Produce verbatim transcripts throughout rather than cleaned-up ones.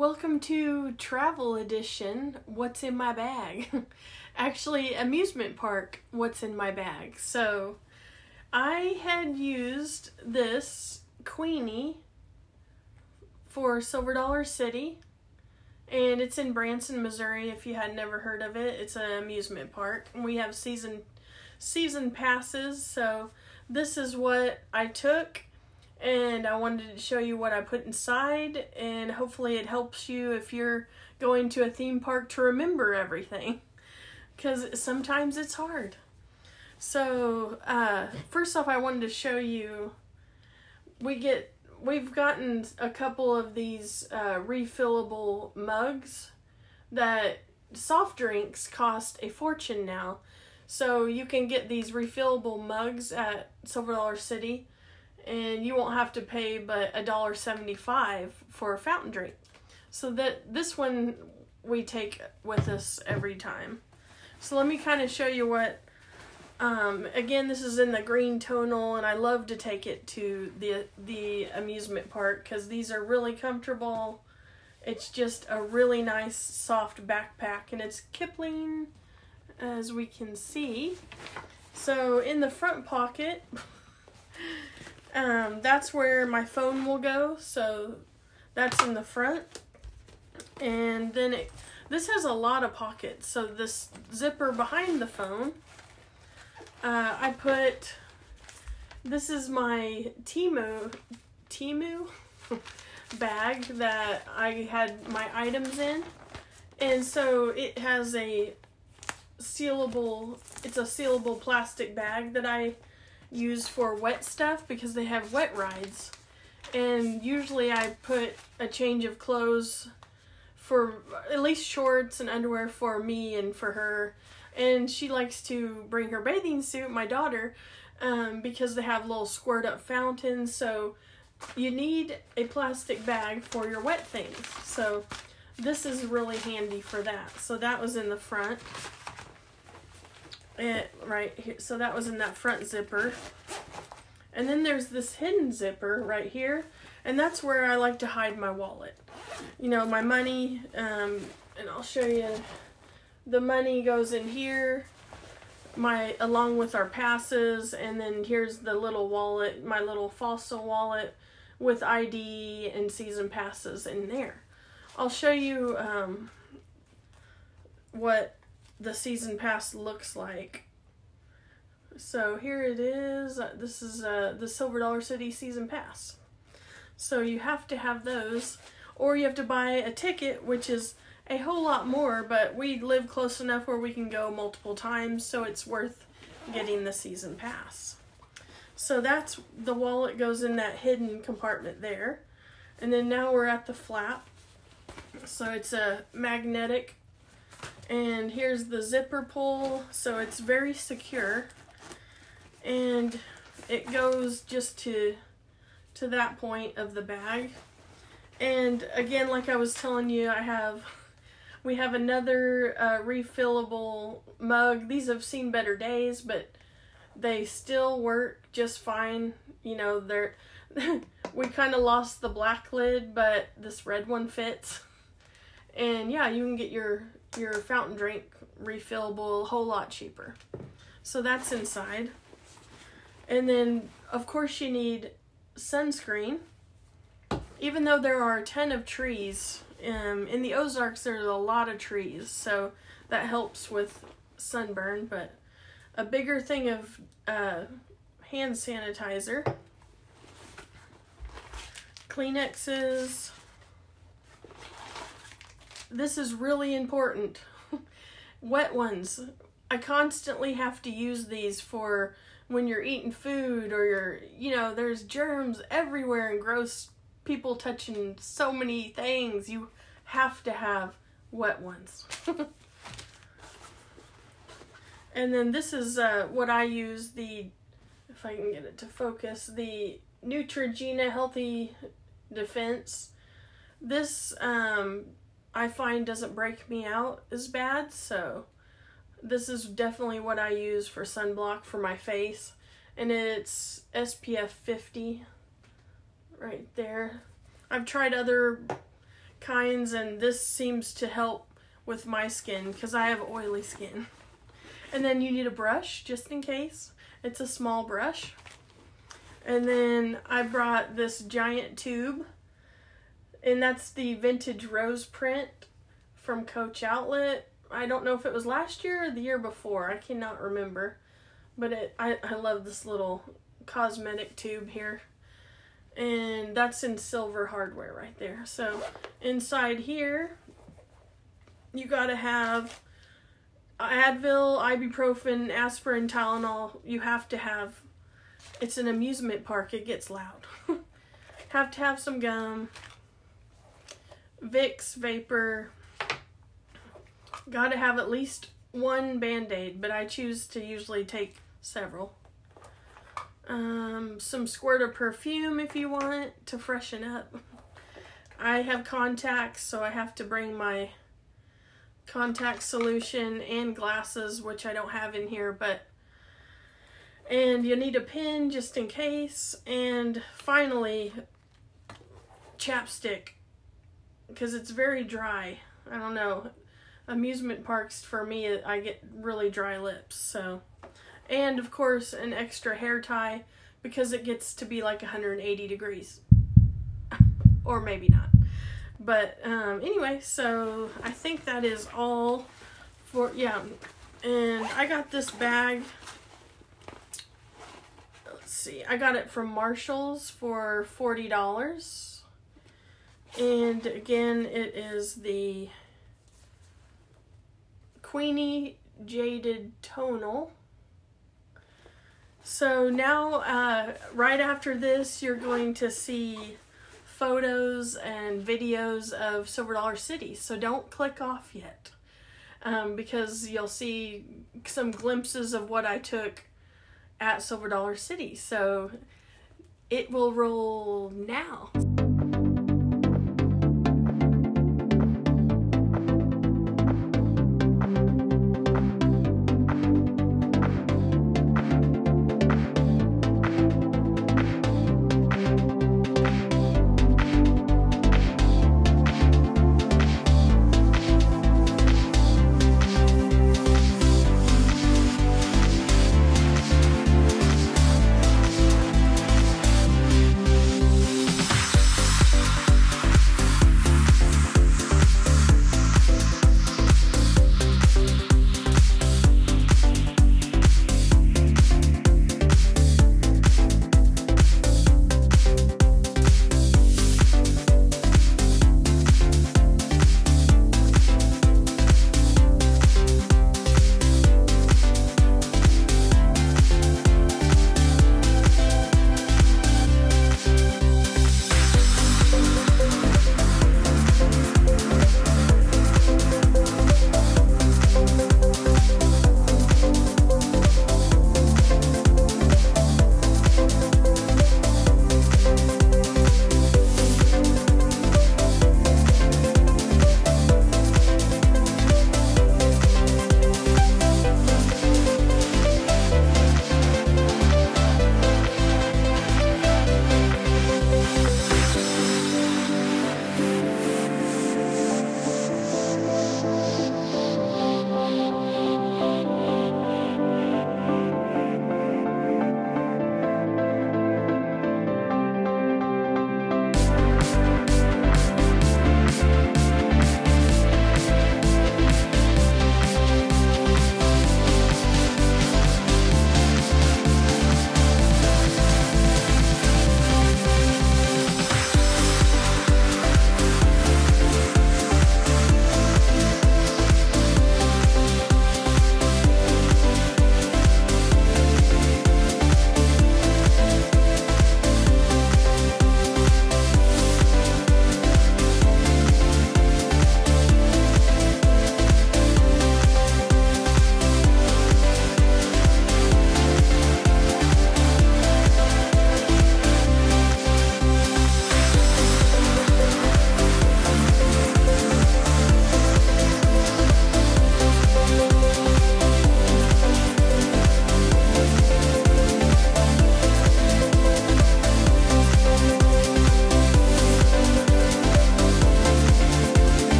Welcome to Travel Edition, What's in My Bag? Actually, Amusement Park, What's in My Bag? So, I had used this Queenie for Silver Dollar City, and it's in Branson, Missouri, if you had never heard of it. It's an amusement park, and we have season season passes, so this is what I took. And I wanted to show you what I put inside, and hopefully it helps you if you're going to a theme park to remember everything, because sometimes it's hard. So uh, first off, I wanted to show you we get we've gotten a couple of these uh, refillable mugs that soft drinks cost a fortune now. So you can get these refillable mugs at Silver Dollar City, and you won't have to pay but a dollar seventy-five for a fountain drink. So that this one we take with us every time. So let me kind of show you what, um, again, this is in the green tonal, and I love to take it to the, the amusement park because these are really comfortable. It's just a really nice soft backpack, and it's Kipling, as we can see. So in the front pocket, Um, that's where my phone will go, so that's in the front. And then it, this has a lot of pockets, so this zipper behind the phone, uh, I put, this is my Timu, Timu bag that I had my items in. And so it has a sealable, it's a sealable plastic bag that I used for wet stuff because they have wet rides, and usually I put a change of clothes for at least shorts and underwear for me and for her, and she likes to bring her bathing suit, my daughter, um, because they have little squirt up fountains, so you need a plastic bag for your wet things, so this is really handy for that. So that was in the front. It, right here, so that was in that front zipper, and then there's this hidden zipper right here, and that's where I like to hide my wallet, you know, my money, um, and I'll show you. The money goes in here, my along with our passes, and then here's the little wallet, my little Fossil wallet with I D and season passes in there. I'll show you um, what the season pass looks like. So here it is. This is uh, the Silver Dollar City season pass. So you have to have those, or you have to buy a ticket, which is a whole lot more, but we live close enough where we can go multiple times, so it's worth getting the season pass. So that's, the wallet goes in that hidden compartment there. And then now we're at the flap. So it's a magnetic, and here's the zipper pull, so it's very secure, and it goes just to to that point of the bag. And again, like I was telling you, I have we have another uh, refillable mug. These have seen better days, but they still work just fine. You know, they're we kind of lost the black lid, but this red one fits. And yeah, you can get your your fountain drink refillable a whole lot cheaper. So that's inside. And then of course you need sunscreen, even though there are a ton of trees. Um, in the Ozarks there's a lot of trees, so that helps with sunburn, but a bigger thing of uh, hand sanitizer, Kleenexes. This is really important. Wet ones. I constantly have to use these for when you're eating food, or you're, you know, there's germs everywhere and gross people touching so many things. You have to have wet ones. And then this is uh, what I use, the, if I can get it to focus, the Neutrogena Healthy Defense. This, um, I find doesn't break me out as bad, so this is definitely what I use for sunblock for my face, and it's S P F fifty right there. I've tried other kinds, and this seems to help with my skin because I have oily skin. And then you need a brush just in case. It's a small brush. And then I brought this giant tube, and that's the vintage rose print from Coach Outlet. I don't know if it was last year or the year before. I cannot remember. But it, I, I love this little cosmetic tube here. And that's in Silver Hardware right there. So inside here, you gotta have Advil, ibuprofen, aspirin, Tylenol. You have to have, it's an amusement park, it gets loud. Have to have some gum, Vicks vapor. Gotta have at least one Band-Aid, but I choose to usually take several. Um, some squirt of perfume if you want to freshen up. I have contacts, so I have to bring my contact solution and glasses, which I don't have in here, but and you need a pen just in case. And finally, chapstick, because it's very dry. I don't know, amusement parks for me, I get really dry lips. So, and of course an extra hair tie because it gets to be like one hundred eighty degrees or maybe not. But um, anyway, so I think that is all for, yeah. And I got this bag, let's see, I got it from Marshalls for forty dollars. And again, it is the Queenie Jaded Tonal. So now, uh, right after this, you're going to see photos and videos of Silver Dollar City, so don't click off yet, um, because you'll see some glimpses of what I took at Silver Dollar City. So it will roll now.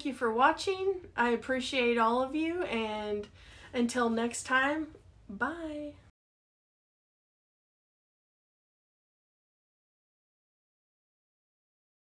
thank you for watching. I appreciate all of you, and until next time, bye.